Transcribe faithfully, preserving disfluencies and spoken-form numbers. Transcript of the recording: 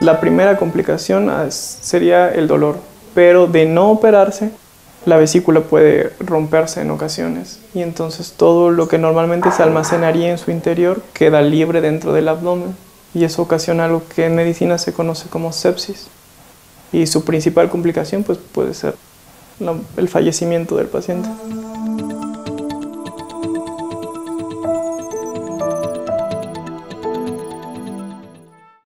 La primera complicación sería el dolor, pero de no operarse, la vesícula puede romperse en ocasiones y entonces todo lo que normalmente se almacenaría en su interior queda libre dentro del abdomen y eso ocasiona algo que en medicina se conoce como sepsis. Y su principal complicación pues, puede ser la, el fallecimiento del paciente.